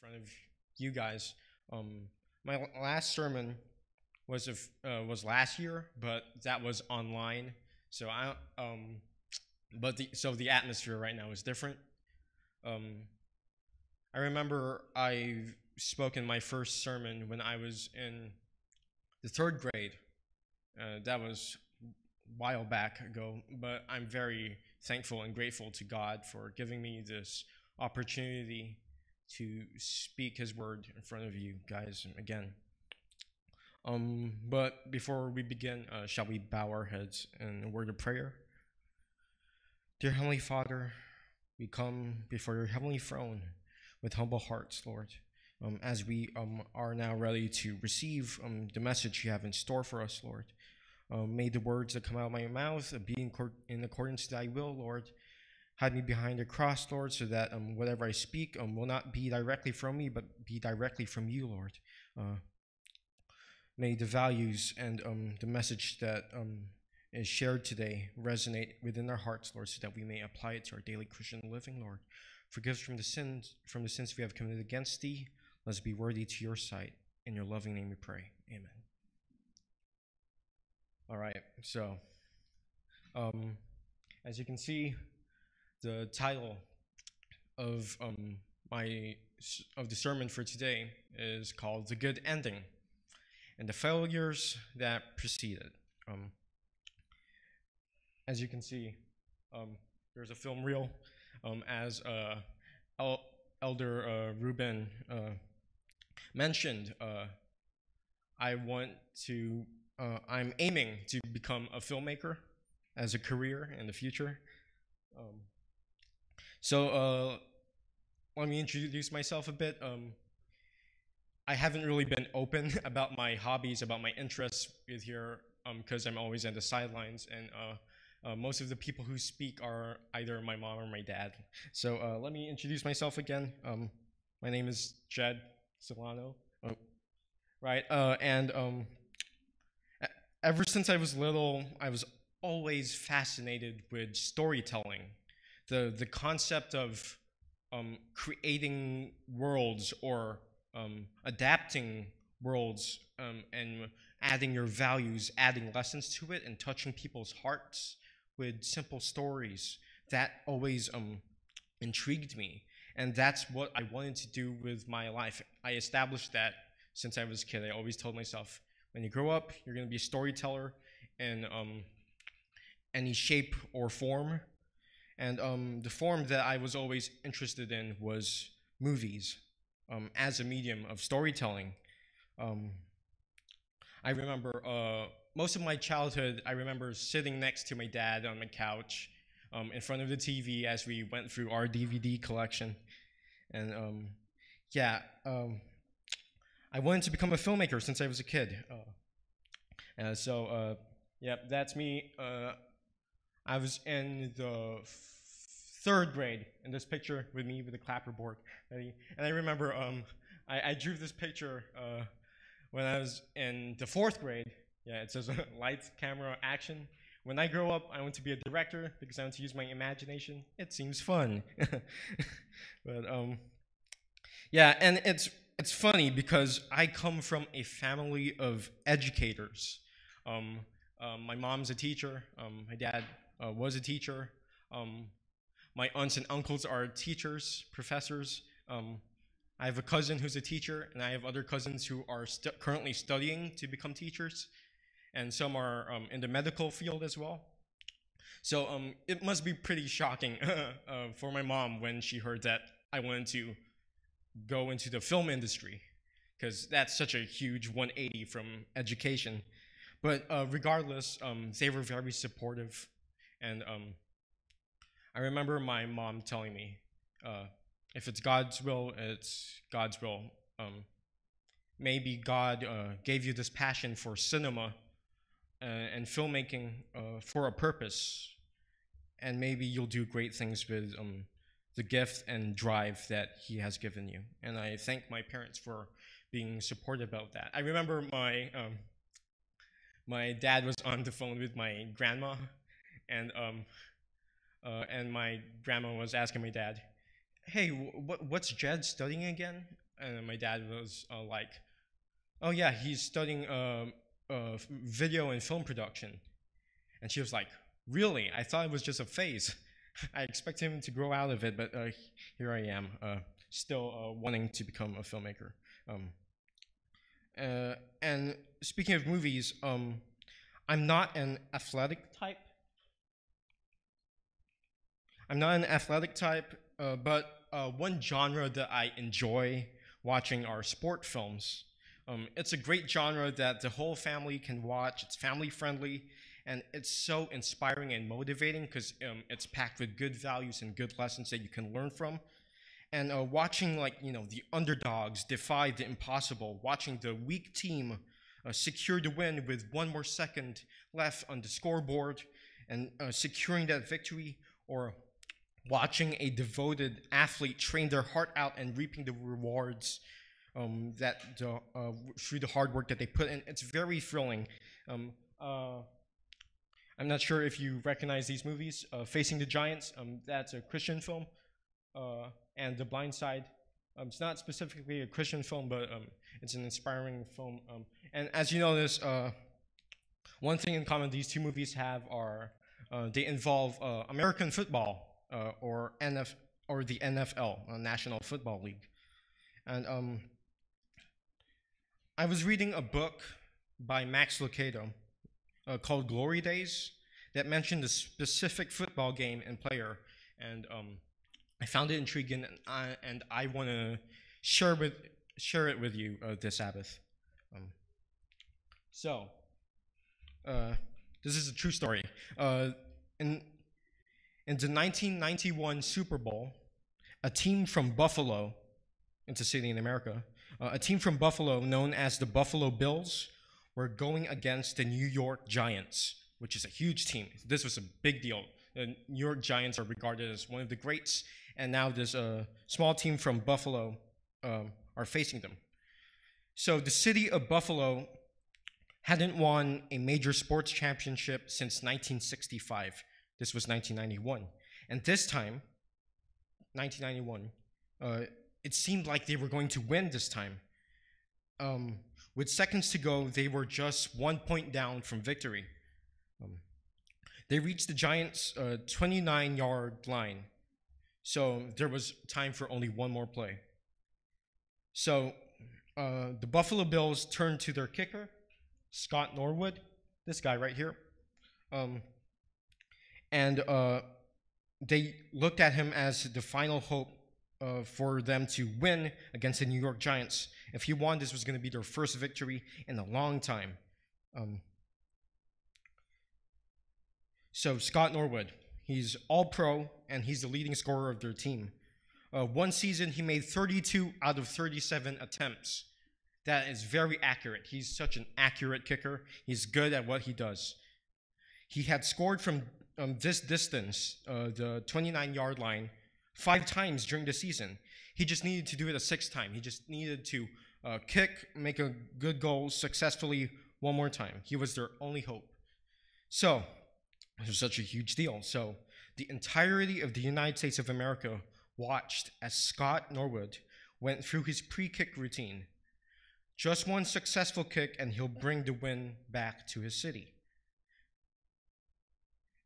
front of you guys. My last sermon was last year, but that was online. So I the atmosphere right now is different. I remember I spoke in my first sermon when I was in the 3rd grade. That was a while back ago, but I'm very thankful and grateful to God for giving me this opportunity to speak his word in front of you guys again. But before we begin, shall we bow our heads in a word of prayer? Dear Heavenly Father, we come before your heavenly throne with humble hearts, Lord, as we are now ready to receive the message you have in store for us, Lord. May the words that come out of my mouth be in accordance to thy will, Lord. Hide me behind the cross, Lord, so that whatever I speak will not be directly from me, but be directly from you, Lord. May the values and the message that is shared today resonate within our hearts, Lord, so that we may apply it to our daily Christian living, Lord. Forgive us from the sins we have committed against thee. Let us be worthy to your sight. In your loving name we pray. Amen. All right, so as you can see, the title of the sermon for today is called "The Good Ending and the Failures That Preceded." As you can see, there's a film reel as Elder Ruben mentioned. I'm aiming to become a filmmaker as a career in the future. So let me introduce myself a bit. I haven't really been open about my hobbies, about my interests here, because I'm always on the sidelines, and most of the people who speak are either my mom or my dad. So let me introduce myself again. My name is Jed Solano, right? And ever since I was little, I was always fascinated with storytelling. The concept of creating worlds or adapting worlds and adding your values, adding lessons to it, and touching people's hearts with simple stories. That always intrigued me, and that's what I wanted to do with my life. I established that since I was a kid. I always told myself, when you grow up, you're going to be a storyteller in any shape or form. And the form that I was always interested in was movies as a medium of storytelling. I remember most of my childhood, I remember sitting next to my dad on the couch in front of the TV as we went through our DVD collection. And I wanted to become a filmmaker since I was a kid. That's me. I was in the 3rd grade, and this picture with me with a clapperboard. And I remember I drew this picture when I was in the 4th grade. Yeah, it says lights, camera, action. When I grow up, I want to be a director because I want to use my imagination. It seems fun. But and it's funny because I come from a family of educators. My mom's a teacher. My dad was a teacher. My aunts and uncles are teachers, professors. I have a cousin who's a teacher, and I have other cousins who are currently studying to become teachers, and some are in the medical field as well. So it must be pretty shocking for my mom when she heard that I wanted to go into the film industry, because that's such a huge 180 from education. But regardless, they were very supportive, and I remember my mom telling me, if it's God's will, it's God's will. Maybe God gave you this passion for cinema and filmmaking for a purpose, and maybe you'll do great things with the gift and drive that he has given you. And I thank my parents for being supportive about that. I remember my dad was on the phone with my grandma, and my grandma was asking my dad, "Hey, what's Jed studying again?" And my dad was like, oh yeah, he's studying video and film production. And she was like, really? I thought it was just a phase. I expect him to grow out of it, but here I am, still wanting to become a filmmaker. And speaking of movies, I'm not an athletic type. But one genre that I enjoy watching are sport films. It's a great genre that the whole family can watch. It's family friendly, and it's so inspiring and motivating because it's packed with good values and good lessons that you can learn from. And watching, like, you know, the underdogs defy the impossible, watching the weak team secure the win with 1 more second left on the scoreboard and securing that victory, or watching a devoted athlete train their heart out and reaping the rewards through the hard work that they put in. It's very thrilling. I'm not sure if you recognize these movies. Facing the Giants, that's a Christian film. And The Blind Side, it's not specifically a Christian film, but it's an inspiring film. And as you notice, one thing in common these two movies have are they involve American football, or the NFL, National Football League. And I was reading a book by Max Lucado called Glory Days that mentioned a specific football game and player, and I found it intriguing, and I want to share it with you this Sabbath. This is a true story. In the 1991 Super Bowl, a team from Buffalo, it's a city in America, a team from Buffalo known as the Buffalo Bills were going against the New York Giants, which is a huge team. This was a big deal. The New York Giants are regarded as one of the greats, and now this small team from Buffalo are facing them. So the city of Buffalo hadn't won a major sports championship since 1965. This was 1991. And this time, 1991, it seemed like they were going to win this time. With seconds to go, they were just 1 point down from victory. They reached the Giants' 29-yard line, so there was time for only 1 more play. So the Buffalo Bills turned to their kicker, Scott Norwood, this guy right here, and they looked at him as the final hope for them to win against the New York Giants. If he won, this was going to be their first victory in a long time. So Scott Norwood, he's all-pro, and he's the leading scorer of their team. One season, he made 32 out of 37 attempts. That is very accurate. He's such an accurate kicker. He's good at what he does. He had scored from this distance, the 29-yard line, 5 times during the season. He just needed to do it a 6th time. He just needed to kick, make a good goal successfully 1 more time. He was their only hope. So it was such a huge deal. So the entirety of the United States of America watched as Scott Norwood went through his pre-kick routine. Just 1 successful kick, and he'll bring the win back to his city.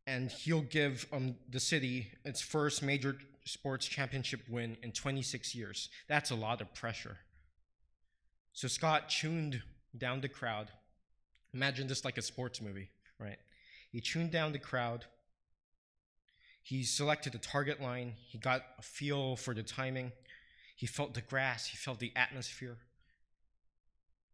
And he'll give the city its first major sports championship win in 26 years. That's a lot of pressure. So Scott tuned down the crowd. Imagine this like a sports movie, right? He tuned down the crowd, he selected the target line, he got a feel for the timing, he felt the grass, he felt the atmosphere.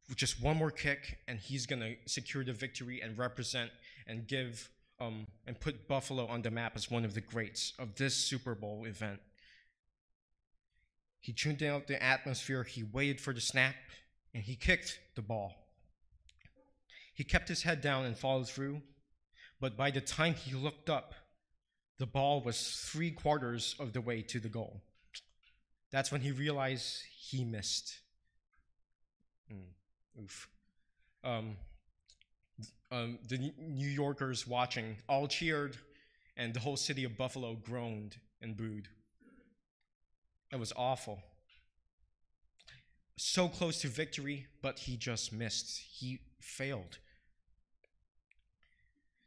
With just 1 more kick, and he's gonna secure the victory and represent and give and put Buffalo on the map as one of the greats of this Super Bowl event. He tuned down the atmosphere, he waited for the snap, and he kicked the ball. He kept his head down and followed through. But by the time he looked up, the ball was 3/4 of the way to the goal. That's when he realized he missed. Oof. The New Yorkers watching all cheered, and the whole city of Buffalo groaned and booed. It was awful. so close to victory, but he just missed. He failed.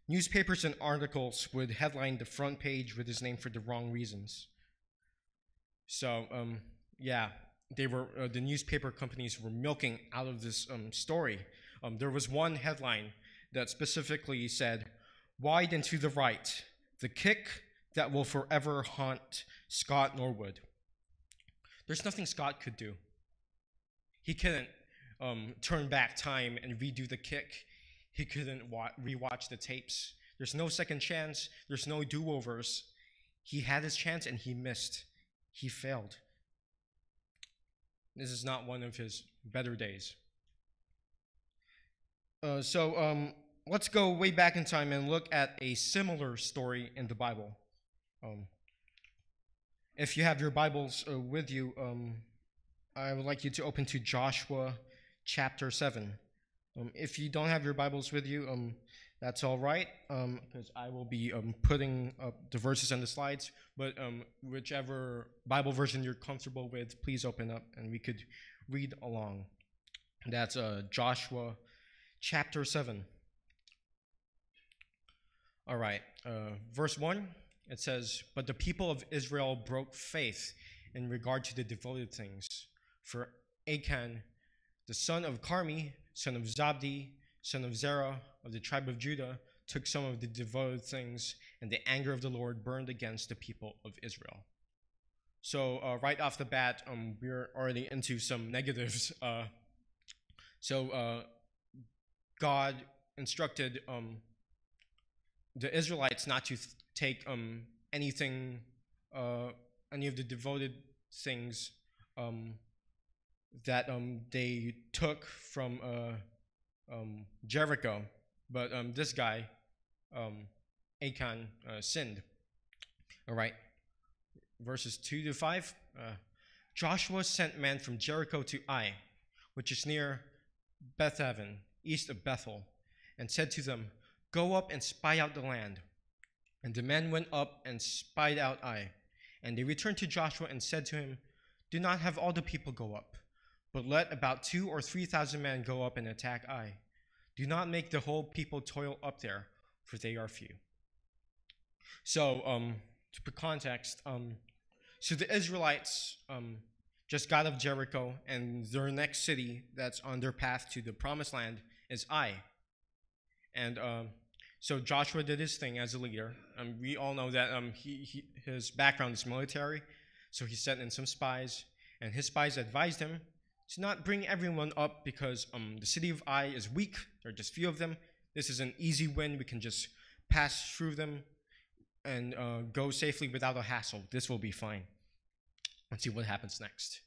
Newspapers and articles would headline the front page with his name for the wrong reasons. So, yeah, they were the newspaper companies were milking out of this story. There was one headline that specifically said, "Wide and to the right, the kick that will forever haunt Scott Norwood." There's nothing Scott could do. He couldn't turn back time and redo the kick. He couldn't rewatch the tapes. There's no second chance. There's no do-overs. He had his chance and he missed. He failed. This is not one of his better days. Let's go way back in time and look at a similar story in the Bible. If you have your Bibles with you, I would like you to open to Joshua chapter 7. If you don't have your Bibles with you, that's all right, because I will be putting up the verses and the slides, but whichever Bible version you're comfortable with, please open up and we could read along. That's Joshua chapter 7. All right, verse 1, it says, "But the people of Israel broke faith in regard to the devoted things. For Achan, the son of Carmi, son of Zabdi, son of Zerah, of the tribe of Judah, took some of the devoted things, and the anger of the Lord burned against the people of Israel." So right off the bat, we're already into some negatives. God instructed the Israelites not to take any of the devoted things that they took from Jericho, but this guy, Achan, sinned. All right, verses 2 to 5. "Joshua sent men from Jericho to Ai, which is near Bethaven, east of Bethel, and said to them, 'Go up and spy out the land.' And the men went up and spied out Ai. And they returned to Joshua and said to him, 'Do not have all the people go up, but let about 2,000 or 3,000 men go up and attack Ai. Do not make the whole people toil up there, for they are few.'" So, to put context, so the Israelites just got out of Jericho, and their next city that's on their path to the Promised Land is Ai. And so Joshua did his thing as a leader. We all know that his background is military, so he sent in some spies, and his spies advised him to not bring everyone up because the city of Ai is weak. There are just few of them. This is an easy win. We can just pass through them and go safely without a hassle. This will be fine. Let's see what happens next.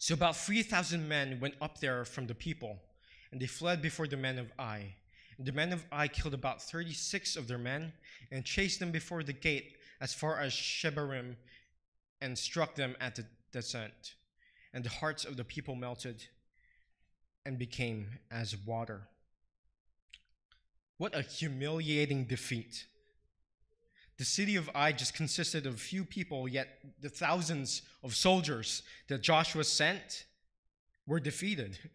So about 3,000 men went up there from the people, and they fled before the men of Ai. And the men of Ai killed about 36 of their men and chased them before the gate as far as Shebarim and struck them at the descent. And the hearts of the people melted and became as water. What a humiliating defeat. The city of Ai just consisted of few people, yet the thousands of soldiers that Joshua sent were defeated.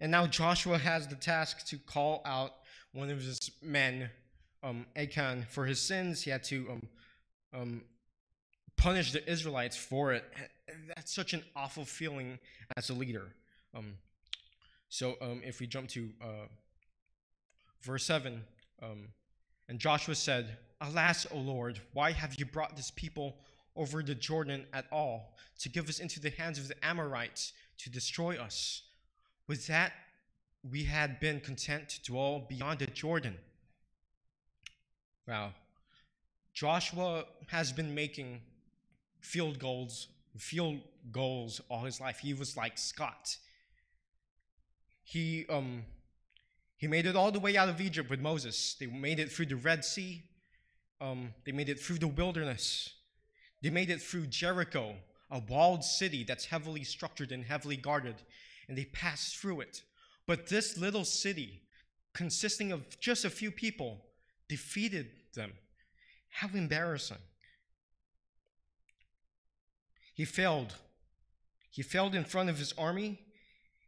And now Joshua has the task to call out one of his men, Achan, for his sins. He had to punish the Israelites for it. That's such an awful feeling as a leader. If we jump to verse 7, "And Joshua said, 'Alas, O Lord, why have you brought this people over the Jordan at all to give us into the hands of the Amorites to destroy us? With that, we had been content to dwell beyond the Jordan.'" Wow. Joshua has been making field goals all his life. He was like Scott. He made it all the way out of Egypt with Moses. They made it through the Red Sea. They made it through the wilderness. They made it through Jericho, a walled city that's heavily structured and heavily guarded, and they passed through it. But this little city, consisting of just a few people, defeated them. How embarrassing. He failed. He failed in front of his army,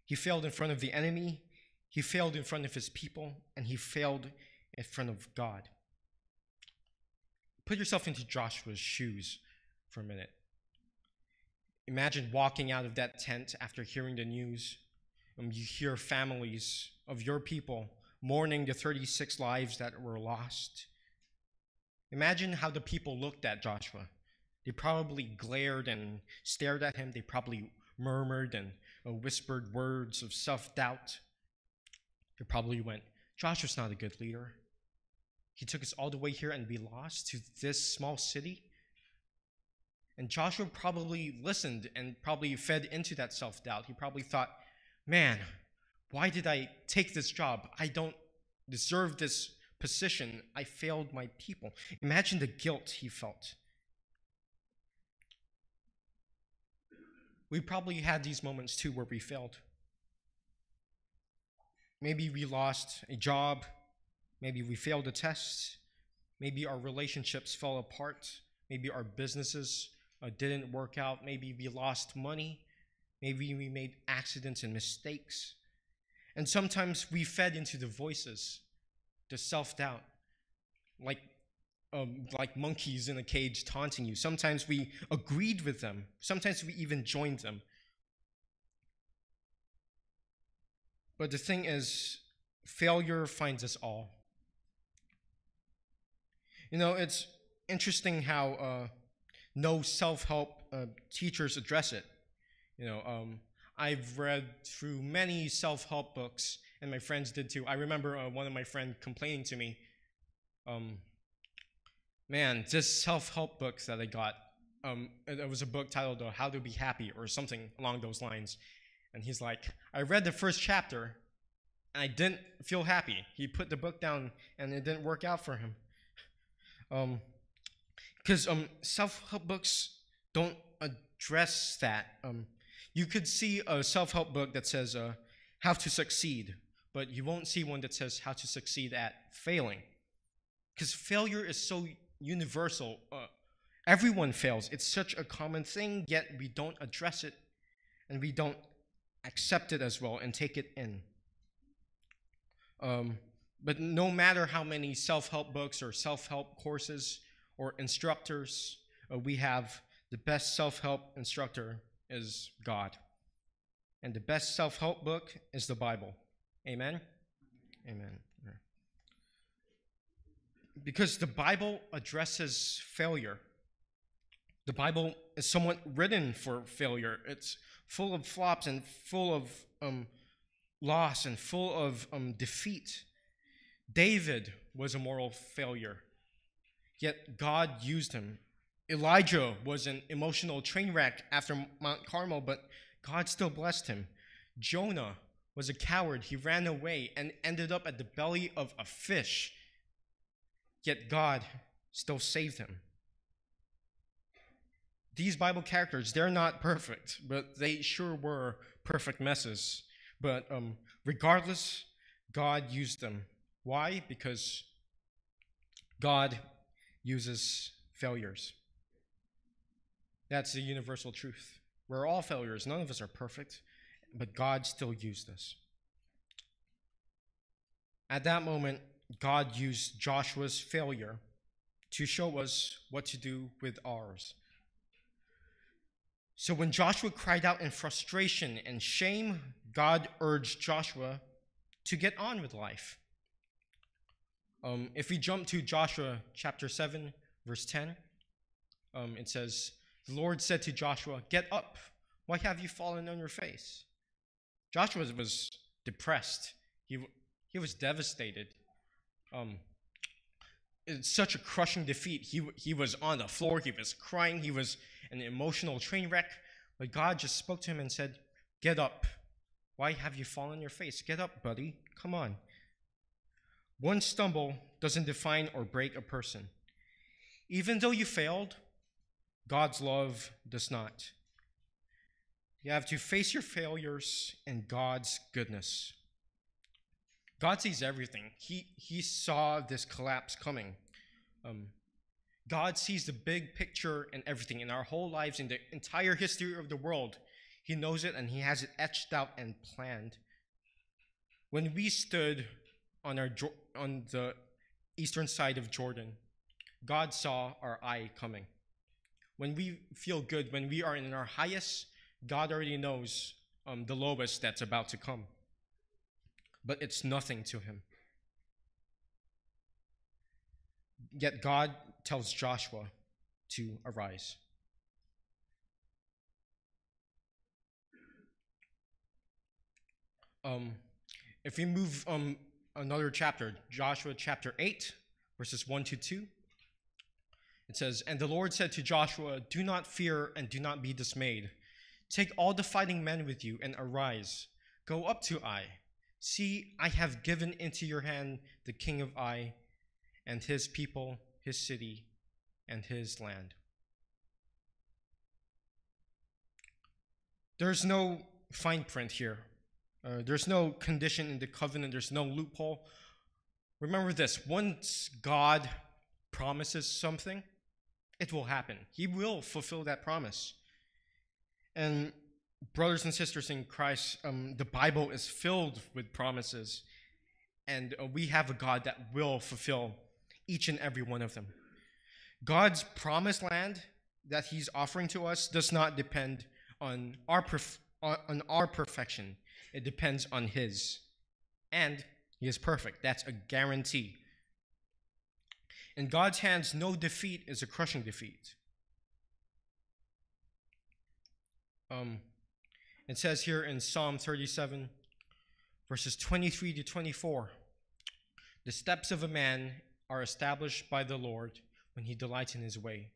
he failed in front of the enemy, he failed in front of his people, and he failed in front of God. Put yourself into Joshua's shoes for a minute. Imagine walking out of that tent after hearing the news, and you hear families of your people mourning the 36 lives that were lost. Imagine how the people looked at Joshua. They probably glared and stared at him. They probably murmured and whispered words of self-doubt. They probably went, Joshua's not a good leader. He took us all the way here and we lost to this small city. And Joshua probably listened and probably fed into that self-doubt. He probably thought, man, why did I take this job? I don't deserve this position. I failed my people. Imagine the guilt he felt. We probably had these moments too where we failed. Maybe we lost a job. Maybe we failed a test. Maybe our relationships fell apart. Maybe our businesses didn't work out. Maybe we lost money. Maybe we made accidents and mistakes. And sometimes we fed into the voices, the self-doubt, like monkeys in a cage taunting you. Sometimes we agreed with them. Sometimes we even joined them. But the thing is, failure finds us all. You know, it's interesting how no self-help teachers address it. You know, I've read through many self-help books, and my friends did too. I remember one of my friends complaining to me, man, this self-help book that I got, it was a book titled How to Be Happy or something along those lines. And he's like, I read the first chapter, and I didn't feel happy. He put the book down, and it didn't work out for him. Because self-help books don't address that. You could see a self-help book that says how to succeed, but you won't see one that says how to succeed at failing. Because failure is so universal. Everyone fails. It's such a common thing, yet we don't address it, and we don't accept it as well and take it in. But no matter how many self-help books or self-help courses or instructors we have, the best self-help instructor is God. And the best self-help book is the Bible. Amen? Amen. Because the Bible addresses failure. The Bible is somewhat written for failure. It's full of flops and full of loss and full of defeat. David was a moral failure, yet God used him. Elijah was an emotional train wreck after Mount Carmel, but God still blessed him. Jonah was a coward. He ran away and ended up at the belly of a fish, yet God still saved him. These Bible characters, they're not perfect, but they sure were perfect messes. But regardless, God used them. Why? Because God uses failures. That's the universal truth. We're all failures. None of us are perfect, but God still used us. At that moment, God used Joshua's failure to show us what to do with ours. So when Joshua cried out in frustration and shame, God urged Joshua to get on with life. If we jump to Joshua chapter 7, verse 10, it says, the Lord said to Joshua, get up. Why have you fallen on your face? Joshua was depressed. He was devastated. It's such a crushing defeat. He was on the floor. He was crying. He was an emotional train wreck. But God just spoke to him and said, get up. Why have you fallen on your face? Get up, buddy. Come on. One stumble doesn't define or break a person. Even though you failed, God's love does not. You have to face your failures in God's goodness. God sees everything. He saw this collapse coming. God sees the big picture and everything in our whole lives, in the entire history of the world. He knows it, and he has it etched out and planned. When we stood on the eastern side of Jordan, God saw our eye coming. When we feel good, when we are in our highest, God already knows the lowest that's about to come. But it's nothing to him. Yet God tells Joshua to arise. If we move another chapter, Joshua chapter 8, verses 1 to 2, it says, "And the Lord said to Joshua, 'Do not fear and do not be dismayed. Take all the fighting men with you and arise. Go up to Ai. See, I have given into your hand the king of Ai and his people, his city, and his land.'" There's no fine print here. There's no condition in the covenant. There's no loophole. Remember this. Once God promises something, it will happen. He will fulfill that promise. And brothers and sisters in Christ, the Bible is filled with promises. And we have a God that will fulfill each and every one of them. God's promised land that he's offering to us does not depend on our perfection. It depends on his. And he is perfect. That's a guarantee. In God's hands, no defeat is a crushing defeat. It says here in Psalm 37, verses 23 to 24, "The steps of a man are established by the Lord when he delights in his way.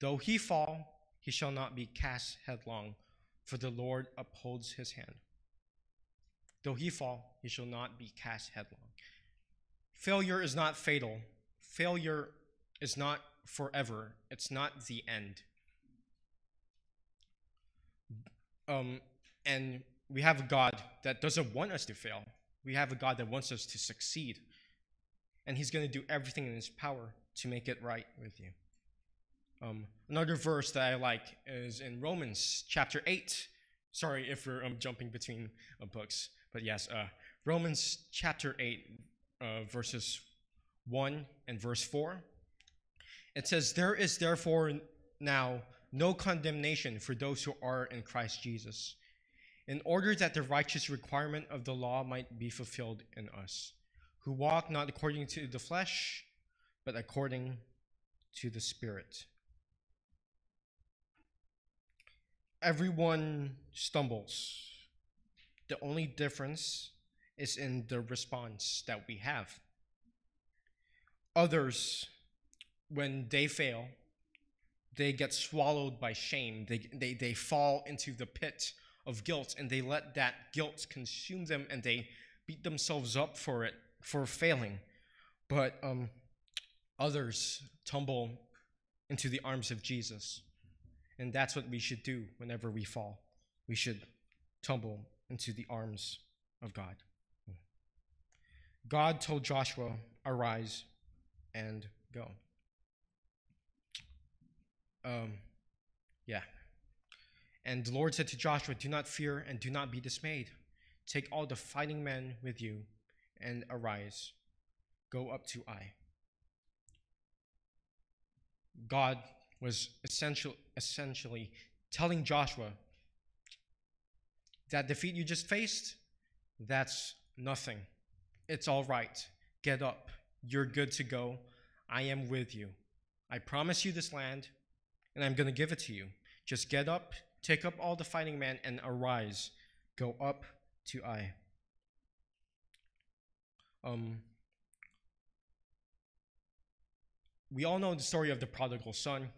Though he fall, he shall not be cast headlong, for the Lord upholds his hand." Though he fall, he shall not be cast headlong. Failure is not fatal. Failure is not forever. It's not the end. And we have a God that doesn't want us to fail. We have a God that wants us to succeed. And he's going to do everything in his power to make it right with you. Another verse that I like is in Romans chapter 8. Sorry if we're jumping between books. But yes, Romans chapter 8, verses 1 and verse 4. It says, "There is therefore now no condemnation for those who are in Christ Jesus, in order that the righteous requirement of the law might be fulfilled in us, who walk not according to the flesh, but according to the Spirit." Everyone stumbles. The only difference is in the response that we have. Others, when they fail, they get swallowed by shame. They fall into the pit of guilt, and they let that guilt consume them, and they beat themselves up for it, for failing. But others tumble into the arms of Jesus, and that's what we should do whenever we fall. We should tumble into the arms of God. God told Joshua, "Arise and go." And the Lord said to Joshua, "Do not fear and do not be dismayed. Take all the fighting men with you and arise. Go up to Ai." God was essentially telling Joshua, that defeat you just faced, that's nothing. It's all right. Get up. You're good to go. I am with you. I promise you this land, and I'm going to give it to you. Just get up, take up all the fighting men, and arise. Go up to Ai. We all know the story of the prodigal son.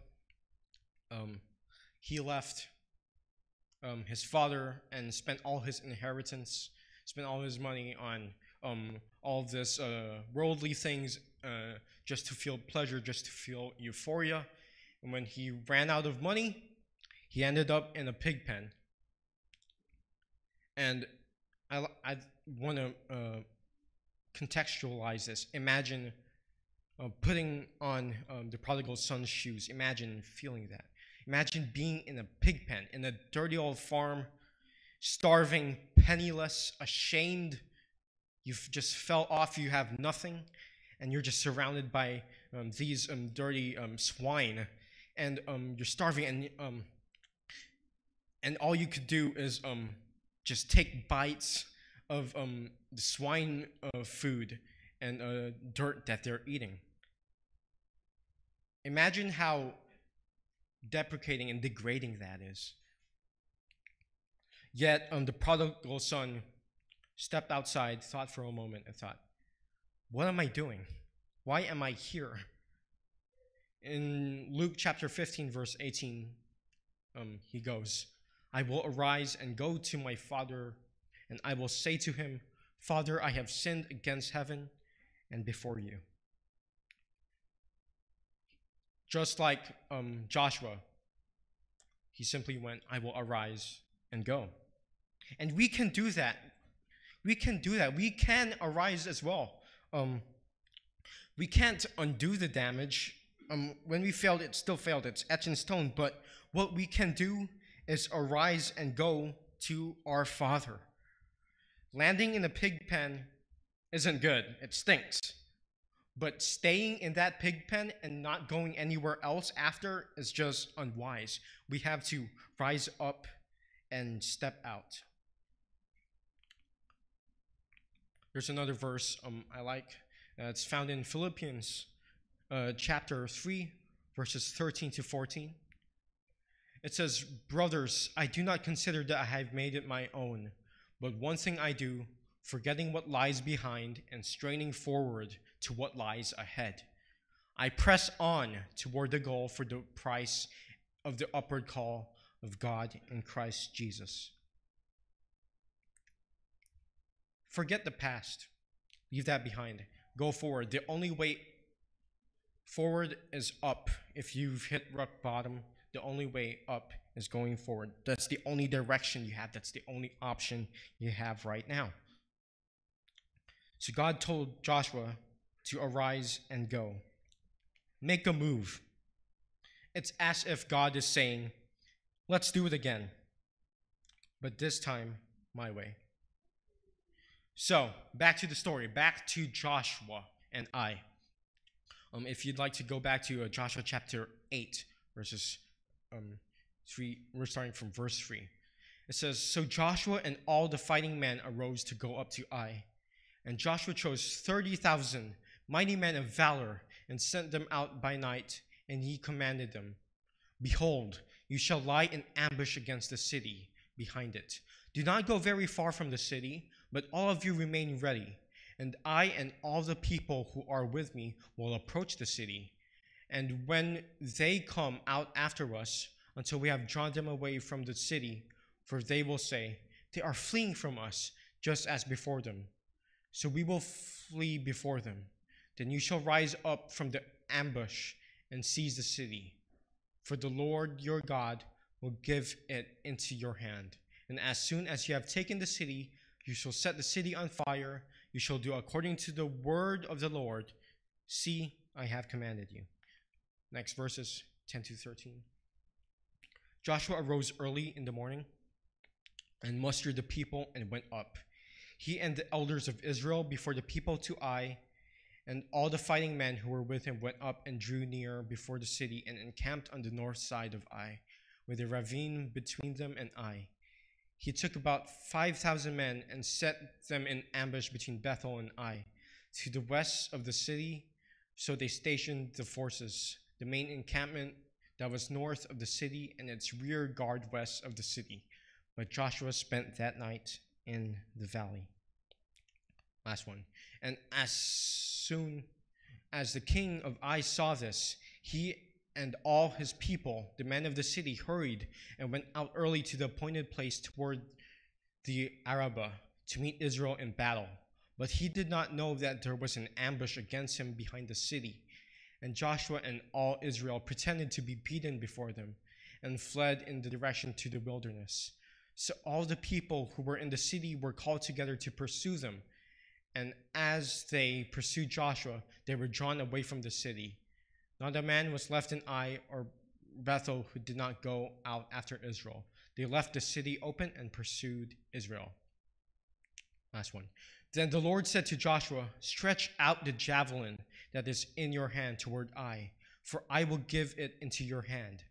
He left his father and spent all his inheritance, spent all his money on all this worldly things just to feel pleasure, just to feel euphoria. And when he ran out of money, he ended up in a pig pen. And I want to contextualize this. Imagine putting on the prodigal son's shoes. Imagine feeling that. Imagine being in a pig pen, in a dirty old farm starving, penniless, ashamed. You've just fell off, you have nothing, and you're just surrounded by these dirty swine, and you're starving, and all you could do is just take bites of the swine food and dirt that they're eating. Imagine how deprecating and degrading that is. Yet the prodigal son stepped outside, thought for a moment, and thought, what am I doing? Why am I here? In Luke chapter 15, verse 18, he goes, I will arise and go to my father, and I will say to him, Father, I have sinned against heaven and before you. Just like Joshua, he simply went, I will arise and go. And we can do that. We can do that. We can arise as well. We can't undo the damage. When we failed, it still failed. It's etched in stone. But what we can do is arise and go to our Father. Landing in a pig pen isn't good. It stinks. But staying in that pig pen and not going anywhere else after is just unwise. We have to rise up and step out. There's another verse I like. It's found in Philippians chapter 3, verses 13 to 14. It says, Brothers, I do not consider that I have made it my own, but one thing I do, forgetting what lies behind and straining forward to what lies ahead. I press on toward the goal for the prize of the upward call of God in Christ Jesus. Forget the past. Leave that behind. Go forward. The only way forward is up. If you've hit rock bottom, the only way up is going forward. That's the only direction you have. That's the only option you have right now. So God told Joshua to arise and go. Make a move. It's as if God is saying, let's do it again, but this time my way. So, back to the story, back to Joshua and I. If you'd like to go back to Joshua chapter 8, verses 3, we're starting from verse 3. It says, So Joshua and all the fighting men arose to go up to Ai. And Joshua chose 30,000 mighty men of valor and sent them out by night, and he commanded them, Behold, you shall lie in ambush against the city behind it. Do not go very far from the city, but all of you remain ready, and I and all the people who are with me will approach the city. And when they come out after us, until we have drawn them away from the city, for they will say, They are fleeing from us, just as before them. So we will flee before them. Then you shall rise up from the ambush and seize the city. For the Lord your God will give it into your hand. And as soon as you have taken the city, you shall set the city on fire. You shall do according to the word of the Lord. See, I have commanded you. Next verses 10 to 13. Joshua arose early in the morning and mustered the people and went up. He and the elders of Israel before the people to Ai, and all the fighting men who were with him went up and drew near before the city and encamped on the north side of Ai, with a ravine between them and Ai. He took about 5,000 men and set them in ambush between Bethel and Ai, to the west of the city, so they stationed the forces, the main encampment that was north of the city and its rear guard west of the city. But Joshua spent that night in the valley. Last one. And as soon as the king of Ai saw this, he and all his people, the men of the city, hurried and went out early to the appointed place toward the Arabah to meet Israel in battle. But he did not know that there was an ambush against him behind the city. And Joshua and all Israel pretended to be beaten before them and fled in the direction to the wilderness. So all the people who were in the city were called together to pursue them. And as they pursued Joshua, they were drawn away from the city. Not a man was left in Ai or Bethel who did not go out after Israel. They left the city open and pursued Israel. Last one. Then the Lord said to Joshua, "Stretch out the javelin that is in your hand toward Ai, for I will give it into your hand."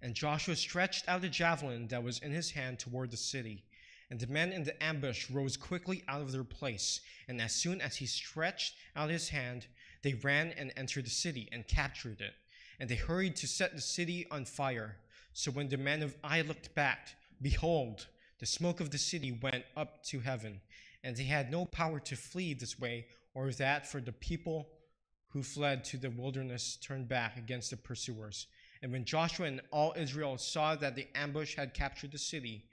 And Joshua stretched out the javelin that was in his hand toward the city. And the men in the ambush rose quickly out of their place. And as soon as he stretched out his hand, they ran and entered the city and captured it. And they hurried to set the city on fire. So when the men of Ai looked back, behold, the smoke of the city went up to heaven. And they had no power to flee this way or that, for the people who fled to the wilderness turned back against the pursuers. And when Joshua and all Israel saw that the ambush had captured the city,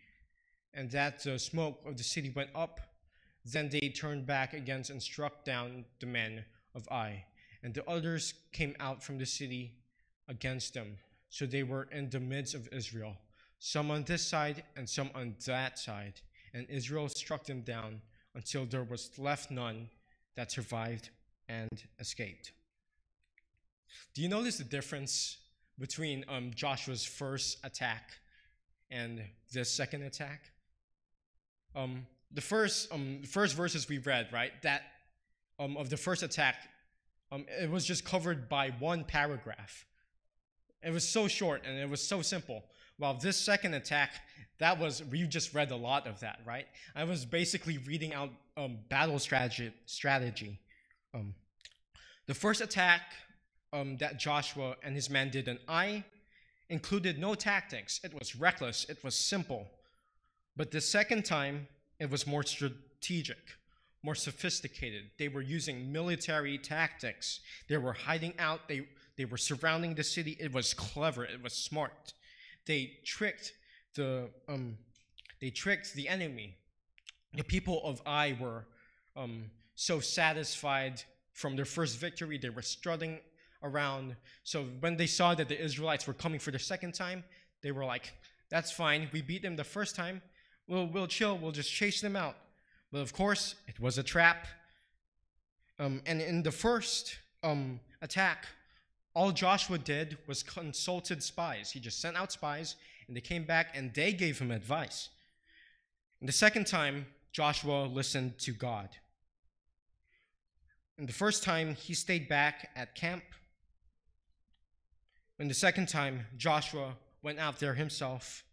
and that the smoke of the city went up, then they turned back against and struck down the men of Ai. And the others came out from the city against them. So they were in the midst of Israel, some on this side and some on that side. And Israel struck them down until there was left none that survived and escaped. Do you notice the difference between Joshua's first attack and this second attack? The first verses we read, right? That of the first attack, it was just covered by one paragraph. It was so short and it was so simple. While this second attack, you just read a lot of that, right? I was basically reading out battle strategy. The first attack that Joshua and his men did on Ai included no tactics. It was reckless. It was simple. But the second time, it was more strategic, more sophisticated. They were using military tactics. They were hiding out. They were surrounding the city. It was clever. It was smart. They tricked the enemy. The people of Ai were so satisfied from their first victory. They were strutting around. So when they saw that the Israelites were coming for the second time, they were like, "That's fine. We beat them the first time. We'll chill. We'll just chase them out." But of course, it was a trap. And in the first attack, all Joshua did was consulted spies. He just sent out spies, and they came back, and they gave him advice. And the second time, Joshua listened to God. And the first time, he stayed back at camp. And the second time, Joshua went out there himself,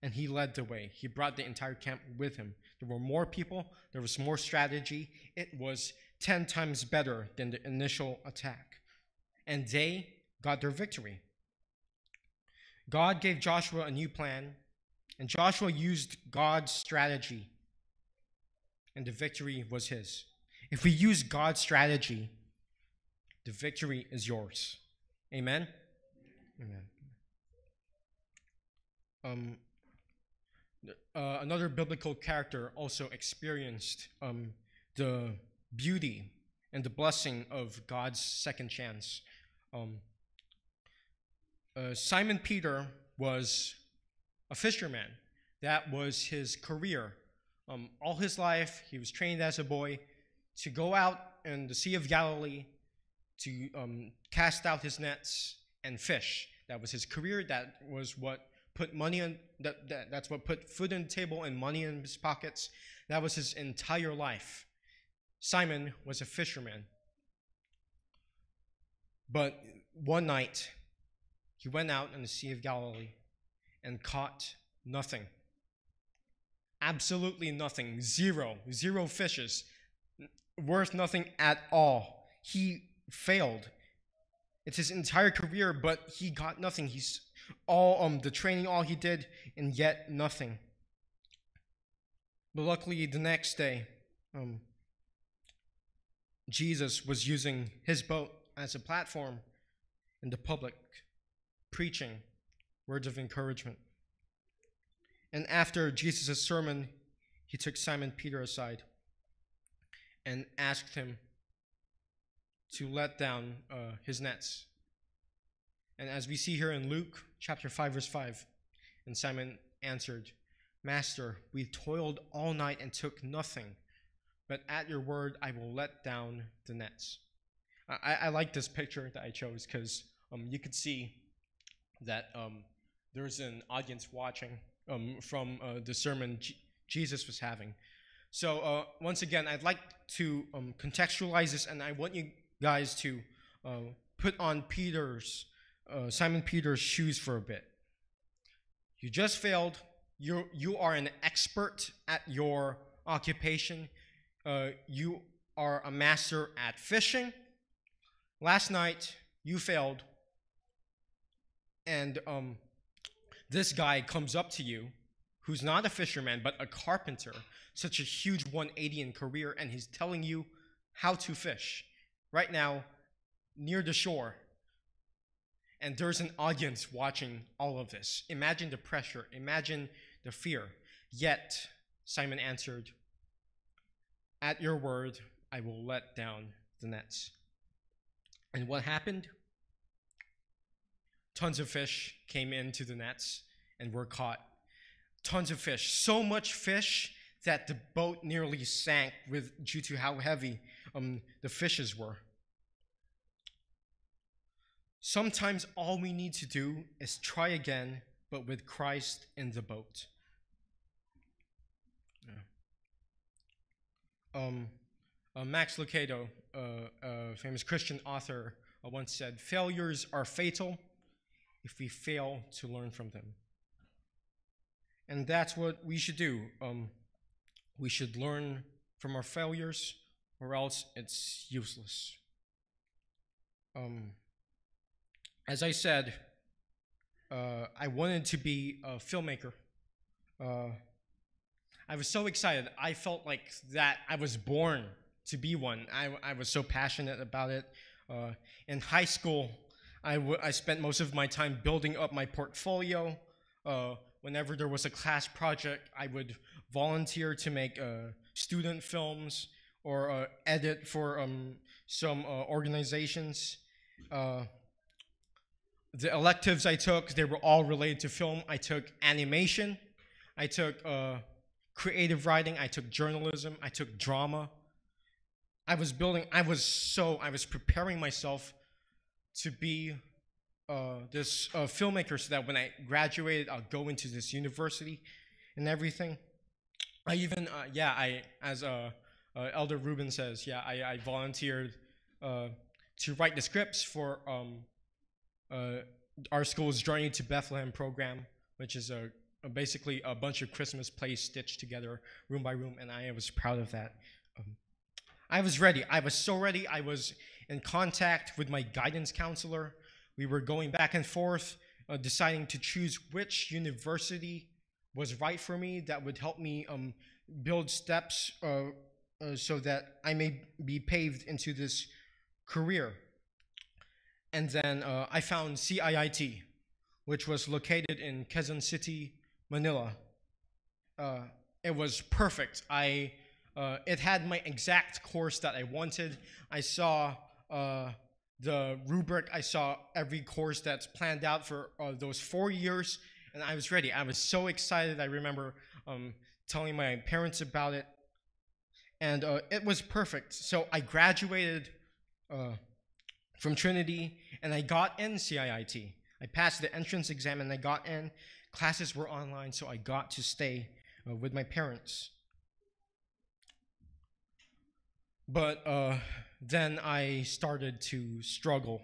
and he led the way. He brought the entire camp with him. There were more people. There was more strategy. It was 10 times better than the initial attack. And they got their victory. God gave Joshua a new plan, and Joshua used God's strategy, and the victory was his. If we use God's strategy, the victory is yours. Amen? Amen. Another biblical character also experienced the beauty and the blessing of God's second chance. Simon Peter was a fisherman. That was his career. All his life, he was trained as a boy to go out in the Sea of Galilee to cast out his nets and fish. That was his career. That was what put money on. That's what put food on the table and money in his pockets. That was his entire life. Simon was a fisherman. But one night, he went out in the Sea of Galilee and caught nothing. Absolutely nothing. Zero fishes. Worth nothing at all. He failed. It's his entire career, but he got nothing. He's all the training, all he did, and yet nothing. But luckily, the next day, Jesus was using his boat as a platform in the public, preaching words of encouragement. And after Jesus' sermon, he took Simon Peter aside and asked him to let down his nets. And as we see here in Luke chapter 5, verse 5, and Simon answered, "Master, we toiled all night and took nothing, but at your word I will let down the nets." I like this picture that I chose because you could see that there's an audience watching from the sermon Jesus was having. So once again, I'd like to contextualize this, and I want you guys to put on Simon Peter's shoes for a bit. You just failed. You are an expert at your occupation. You are a master at fishing. Last night, you failed. And this guy comes up to you, who's not a fisherman, but a carpenter, such a huge 180 in career, and he's telling you how to fish right now near the shore. And there's an audience watching all of this. Imagine the pressure. Imagine the fear. Yet, Simon answered, "At your word, I will let down the nets." And what happened? Tons of fish came into the nets and were caught. Tons of fish. So much fish that the boat nearly sank due to how heavy the fishes were. Sometimes all we need to do is try again, but with Christ in the boat. Yeah. Max Lucado, a famous Christian author, once said, "Failures are fatal if we fail to learn from them." And that's what we should do. We should learn from our failures, or else it's useless. As I said, I wanted to be a filmmaker. I was so excited. I felt like that I was born to be one. I was so passionate about it. In high school, I spent most of my time building up my portfolio. Whenever there was a class project, I would volunteer to make student films or edit for some organizations. The electives I took, they were all related to film. I took animation, I took creative writing, I took journalism, I took drama. I was preparing myself to be this filmmaker so that when I graduated, I'll go into this university and everything. I even, as Elder Rubin says, I volunteered to write the scripts for our school's Journey to Bethlehem program, which is basically a bunch of Christmas plays stitched together room by room, and I was proud of that. I was ready. I was so ready. I was in contact with my guidance counselor. We were going back and forth, deciding to choose which university was right for me that would help me build steps so that I may be paved into this career. And then I found CIIT, which was located in Quezon City, Manila. It was perfect. It had my exact course that I wanted. I saw the rubric. I saw every course that's planned out for those 4 years, and I was ready. I was so excited. I remember telling my parents about it, and it was perfect. So I graduated from Trinity, and I got in CIIT. I passed the entrance exam, and I got in. Classes were online, so I got to stay with my parents. But then I started to struggle.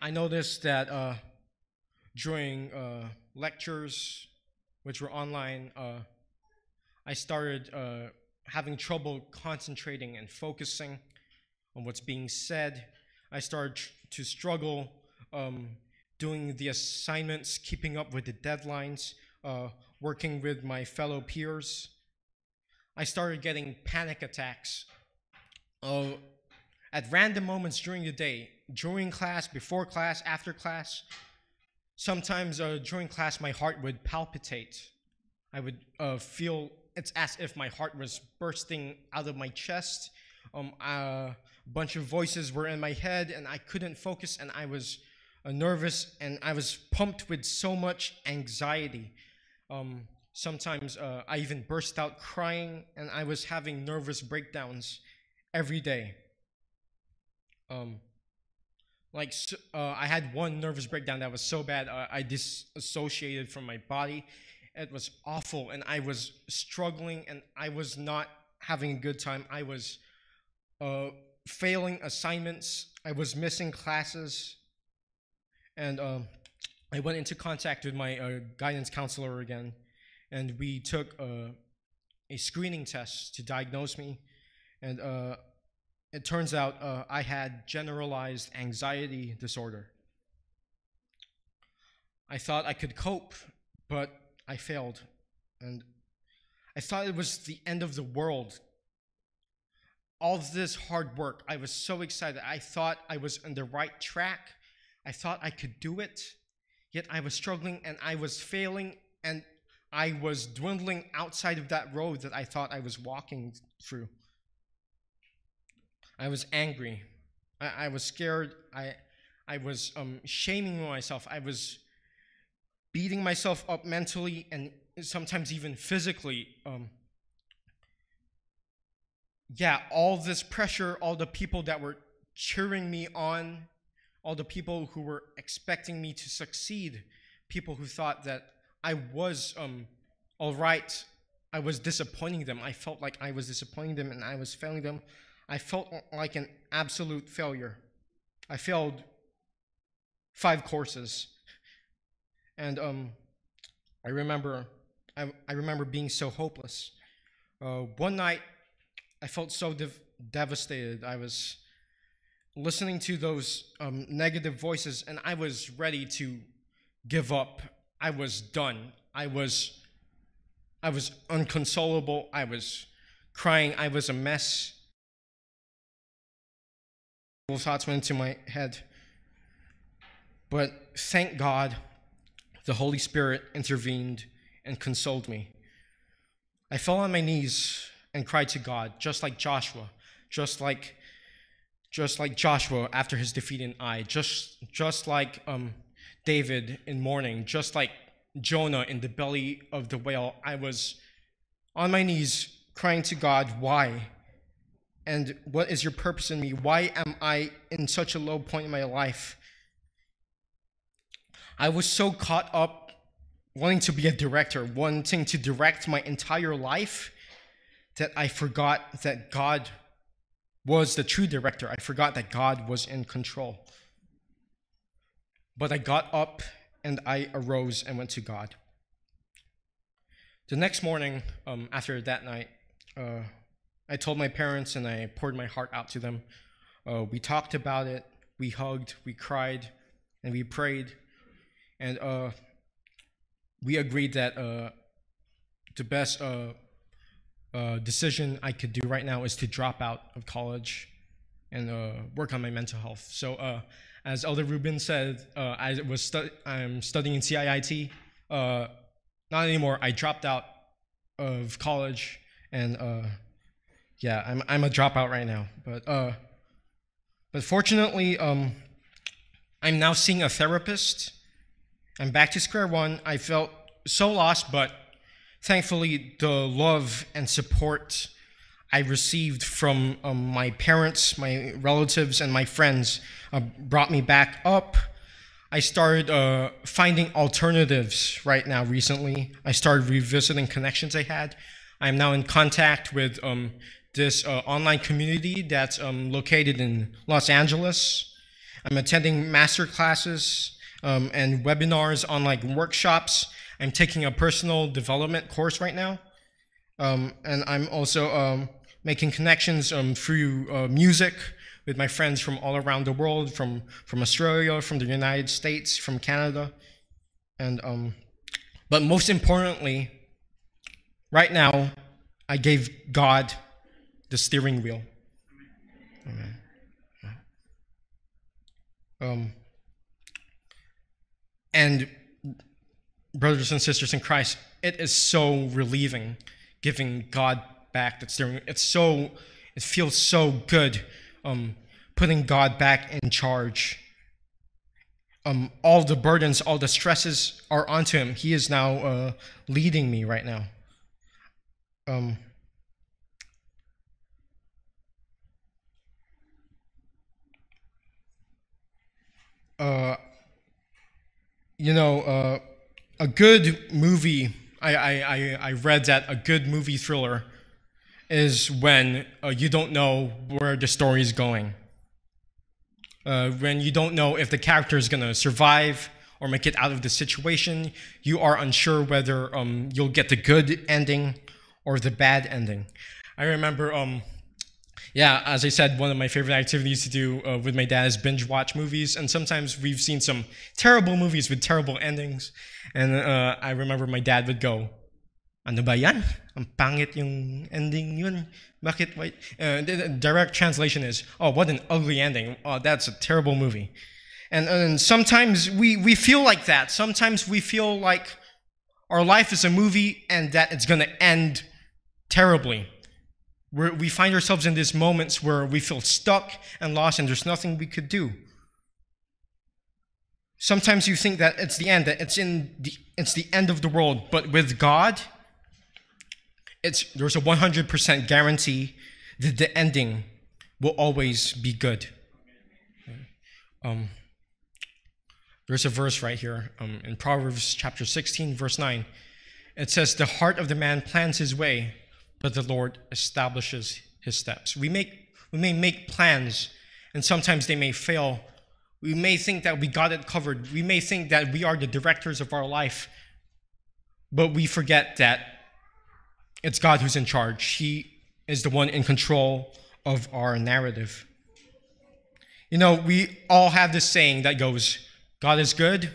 I noticed that during lectures, which were online, I started having trouble concentrating and focusing on what's being said. I started to struggle doing the assignments, keeping up with the deadlines, working with my fellow peers. I started getting panic attacks at random moments during the day, during class, before class, after class. Sometimes during class, my heart would palpitate. I would feel it's as if my heart was bursting out of my chest. A bunch of voices were in my head, and I couldn't focus, and I was nervous, and I was pumped with so much anxiety. Sometimes I even burst out crying, and I was having nervous breakdowns every day. Like, I had one nervous breakdown that was so bad, I disassociated from my body. It was awful, and I was struggling, and I was not having a good time. I was failing assignments. I was missing classes, and I went into contact with my guidance counselor again, and we took a screening test to diagnose me, and it turns out I had generalized anxiety disorder. I thought I could cope, but I failed, and I thought it was the end of the world. All this hard work, I was so excited. I thought I was on the right track. I thought I could do it, yet I was struggling, and I was failing, and I was dwindling outside of that road that I thought I was walking through. I was angry. I was scared. I was shaming myself. I was beating myself up mentally and sometimes even physically. Yeah, all this pressure, all the people that were cheering me on, all the people who were expecting me to succeed, people who thought that I was all right, I was disappointing them. I felt like I was disappointing them and I was failing them. I felt like an absolute failure. I failed 5 courses. And I remember being so hopeless. One night, I felt so devastated. I was listening to those negative voices, and I was ready to give up. I was done. I was inconsolable. I was crying. I was a mess. Thoughts went into my head, but thank God the Holy Spirit intervened and consoled me. I fell on my knees and cried to God, just like Joshua after his defeat in Ai, just like David in mourning, just like Jonah in the belly of the whale. I was on my knees crying to God, why? And what is your purpose in me? Why am I in such a low point in my life? I was so caught up wanting to be a director, wanting to direct my entire life, that I forgot that God was the true director. I forgot that God was in control. But I got up and I arose and went to God. The next morning, after that night, I told my parents and I poured my heart out to them. We talked about it, we hugged, we cried, and we prayed. And we agreed that the best decision I could do right now is to drop out of college and work on my mental health. So as Elder Ruben said, I'm studying in CIIT. Not anymore, I dropped out of college, and yeah, I'm a dropout right now, but fortunately, I'm now seeing a therapist. I'm back to square one. I felt so lost, but thankfully, the love and support I received from my parents, my relatives, and my friends brought me back up. I started finding alternatives right now recently. I started revisiting connections I had. I'm now in contact with this online community that's located in Los Angeles. I'm attending master classes and webinars, online workshops. I'm taking a personal development course right now. And I'm also making connections through music with my friends from all around the world, from Australia, from the United States, from Canada. And but most importantly, right now, I gave God the steering wheel. Amen. And brothers and sisters in Christ, it is so relieving giving God back that steering wheel. It feels so good putting God back in charge. All the burdens, all the stresses are onto him. He is now leading me right now. a good movie, I read that a good movie thriller is when you don't know where the story is going. When you don't know if the character is going to survive or make it out of the situation, you are unsure whether you'll get the good ending or the bad ending. I remember, yeah, as I said, one of my favorite activities to do with my dad is binge watch movies, and sometimes we've seen some terrible movies with terrible endings, and I remember my dad would go, "Ano ba yan? Ang pangit yung ending yun. Bakit why?" The direct translation is, "Oh, what an ugly ending. Oh, that's a terrible movie." And sometimes we feel like that. Sometimes we feel like our life is a movie and that it's going to end terribly. We find ourselves in these moments where we feel stuck and lost and there's nothing we could do. Sometimes you think that it's the end, that it's the end of the world. But with God, there's a 100% guarantee that the ending will always be good. There's a verse right here in Proverbs chapter 16, verse 9. It says, "The heart of the man plans his way, but the Lord establishes his steps." We may make plans, and sometimes they may fail. We may think that we got it covered. We may think that we are the directors of our life, but we forget that it's God who's in charge. He is the one in control of our narrative. You know, we all have this saying that goes, "God is good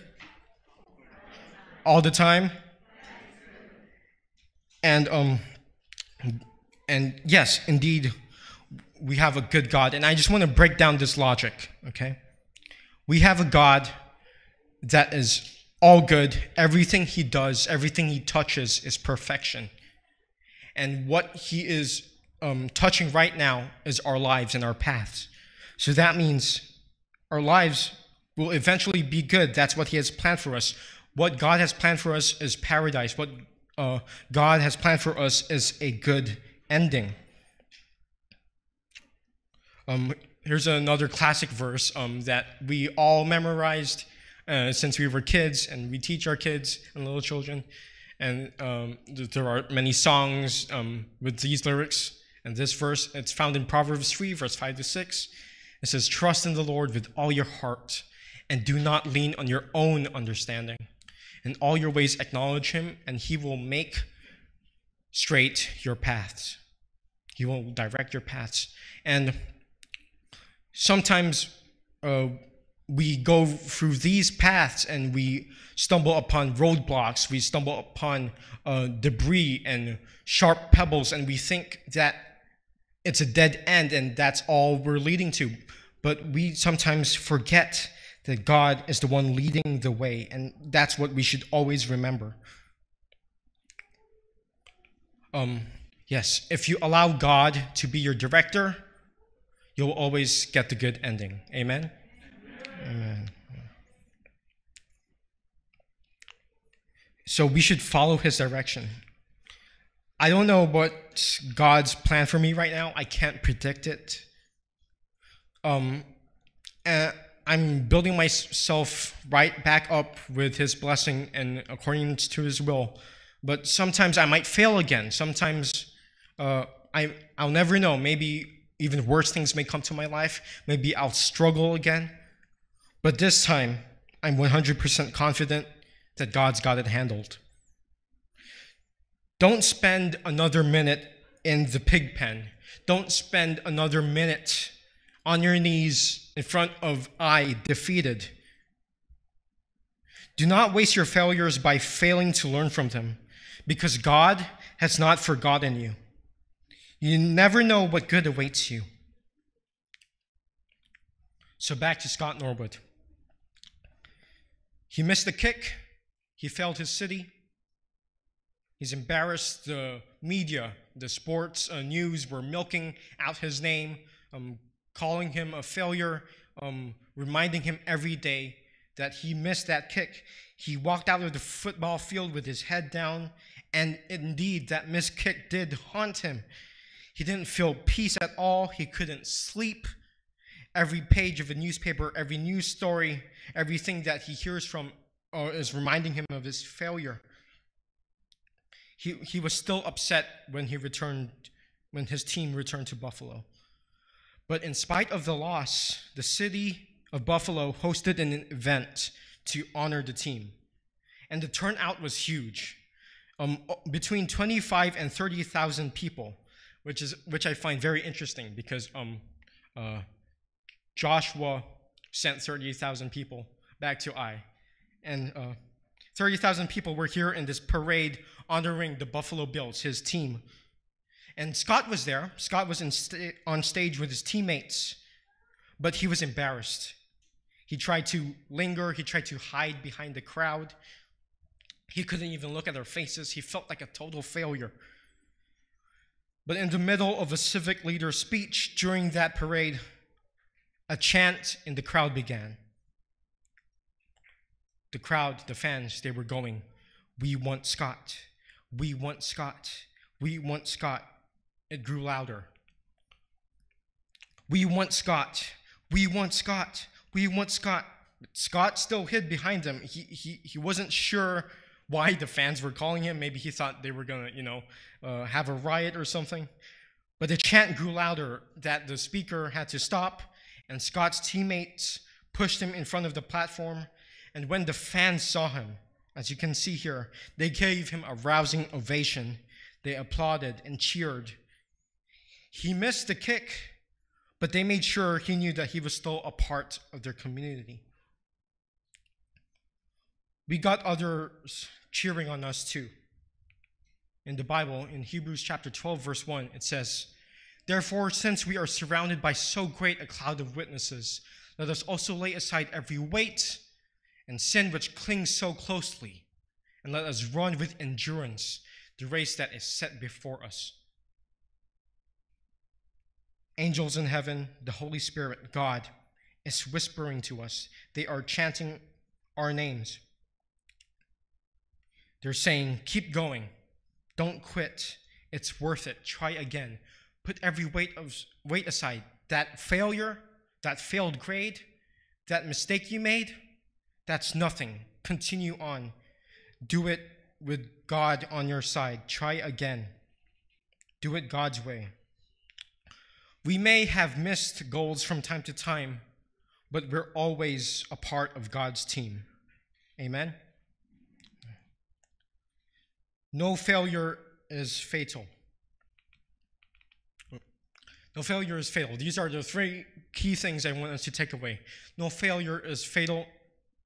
all the time." And yes, indeed, we have a good God. And I just want to break down this logic, okay? We have a God that is all good. Everything he does, everything he touches is perfection. And what he is touching right now is our lives and our paths. So that means our lives will eventually be good. That's what he has planned for us. What God has planned for us is paradise. What God has planned for us is a good ending. Here's another classic verse that we all memorized since we were kids, and we teach our kids and little children. And there are many songs with these lyrics. And this verse, it's found in Proverbs 3, verse 5 to 6. It says, "Trust in the Lord with all your heart, and do not lean on your own understanding. In all your ways acknowledge him, and he will make straight your paths." He will direct your paths. And sometimes we go through these paths and we stumble upon roadblocks. We stumble upon debris and sharp pebbles, and we think that it's a dead end and that's all we're leading to. But we sometimes forget that God is the one leading the way, and that's what we should always remember. Yes, if you allow God to be your director, you'll always get the good ending. Amen? Amen. So we should follow his direction. I don't know what God's plan for me right now. I can't predict it. I'm building myself right back up with his blessing and according to his will. But sometimes I might fail again. Sometimes I'll never know. Maybe even worse things may come to my life. Maybe I'll struggle again. But this time, I'm 100% confident that God's got it handled. Don't spend another minute in the pig pen. Don't spend another minute on your knees in front of I defeated. Do not waste your failures by failing to learn from them, because God has not forgotten you. You never know what good awaits you. So back to Scott Norwood. He missed the kick. He failed his city. He's embarrassed. The media, the sports news were milking out his name, calling him a failure, reminding him every day that he missed that kick. He walked out of the football field with his head down, and indeed, that missed kick did haunt him. He didn't feel peace at all. He couldn't sleep. Every page of a newspaper, every news story, everything that he hears from or is reminding him of his failure. He was still upset when his team returned to Buffalo. But in spite of the loss, the city of Buffalo hosted an event to honor the team. And the turnout was huge, between 25 and 30,000 people, which I find very interesting because Joshua sent 30,000 people back to Ai. And 30,000 people were here in this parade honoring the Buffalo Bills, his team. And Scott was there. Scott was on stage with his teammates, but he was embarrassed. He tried to linger. He tried to hide behind the crowd. He couldn't even look at their faces. He felt like a total failure. But in the middle of a civic leader's speech during that parade, a chant in the crowd began. The crowd, the fans, they were going, "We want Scott. We want Scott. We want Scott." It grew louder. "We want Scott. We want Scott. We want Scott." But Scott still hid behind them. He wasn't sure why the fans were calling him. Maybe he thought they were gonna, have a riot or something. But the chant grew louder that the speaker had to stop, and Scott's teammates pushed him in front of the platform. And when the fans saw him, as you can see here, they gave him a rousing ovation. They applauded and cheered. He missed the kick, but they made sure he knew that he was still a part of their community. We got others cheering on us too. In the Bible, in Hebrews chapter 12, verse 1, it says, "Therefore, since we are surrounded by so great a cloud of witnesses, let us also lay aside every weight and sin which clings so closely, and let us run with endurance the race that is set before us." Angels in heaven, the Holy Spirit, God, is whispering to us. They are chanting our names. They're saying, "Keep going. Don't quit. It's worth it. Try again. Put every weight aside. That failure, that failed grade, that mistake you made, that's nothing. Continue on. Do it with God on your side. Try again. Do it God's way." We may have missed goals from time to time, but we're always a part of God's team. Amen? No failure is fatal. No failure is fatal. These are the three key things I want us to take away. No failure is fatal.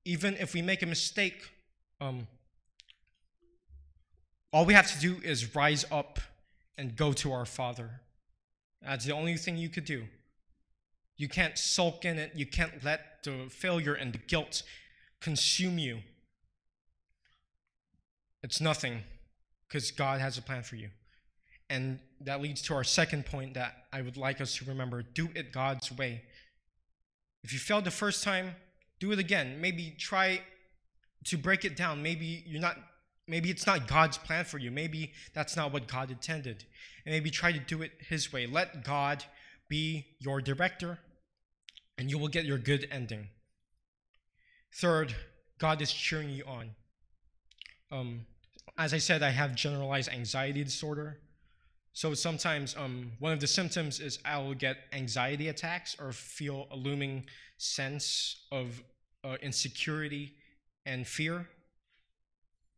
Even if we make a mistake, all we have to do is rise up and go to our Father. That's the only thing you could do. You can't sulk in it. You can't let the failure and the guilt consume you. It's nothing, because God has a plan for you. And that leads to our second point that I would like us to remember. Do it God's way. If you failed the first time, do it again. Maybe try to break it down. Maybe it's not God's plan for you. Maybe that's not what God intended. And maybe try to do it his way. Let God be your director, and you will get your good ending. Third, God is cheering you on. As I said, I have generalized anxiety disorder. So sometimes one of the symptoms is I will get anxiety attacks or feel a looming sense of insecurity and fear.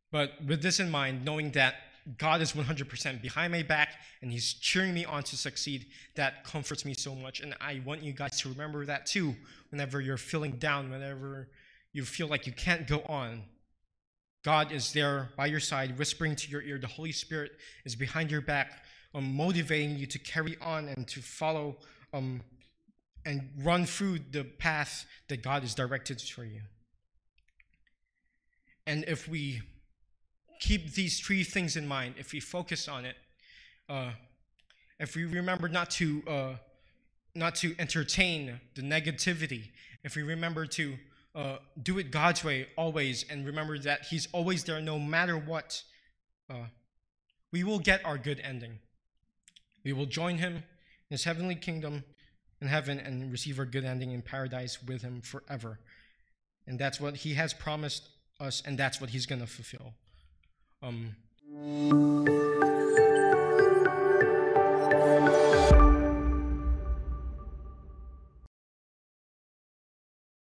But with this in mind, knowing that God is 100% behind my back and he's cheering me on to succeed, that comforts me so much. And I want you guys to remember that too. Whenever you're feeling down, whenever you feel like you can't go on, God is there by your side, whispering to your ear. The Holy Spirit is behind your back, motivating you to carry on and to follow and run through the path that God has directed for you. And if we keep these three things in mind, if we focus on it, if we remember not to entertain the negativity, if we remember to do it God's way always, and remember that he's always there no matter what, we will get our good ending. We will join him in his heavenly kingdom in heaven and receive our good ending in paradise with him forever. And that's what he has promised us, and that's what he's going to fulfill.